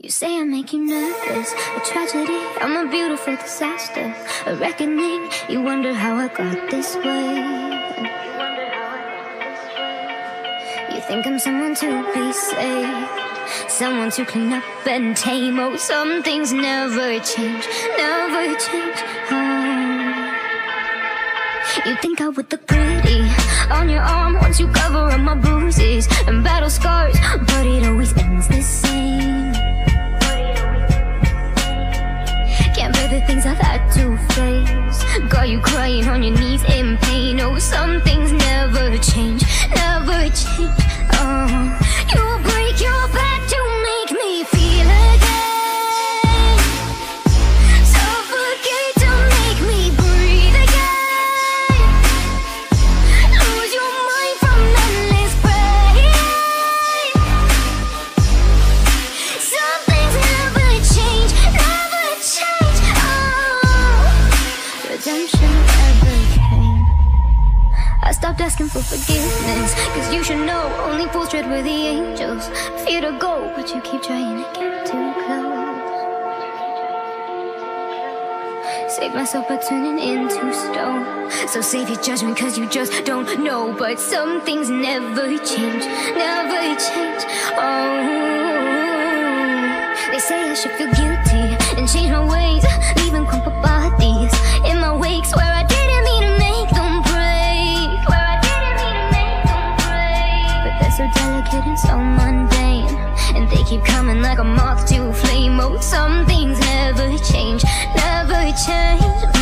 You say I make you nervous, a tragedy, I'm a beautiful disaster, a reckoning, you wonder how I got this way. You think I'm someone to be saved, someone to clean up and tame. Oh, some things never change, never change. Oh. You think I would look pretty on your arm once you cover up my bruises and battle scars, but it always ends the same. The things I've had to face got you crying on your knees in pain. Oh, some things never change, never change. Oh, you break your back to make me feel again. Redemption ever came. I stopped asking for forgiveness, cause you should know only fools tread with the angels. Fear to go, but you keep trying to get too close. Save myself by turning into stone, so save your judgment cause you just don't know. But some things never change, never change. Oh, they say I should feel guilty and change my ways, leaving crumpled bodies in my wakes where I didn't mean to make them break, where I didn't mean to make them break. But they're so delicate and so mundane, and they keep coming like a moth to a flame. Oh, some things never change, never change.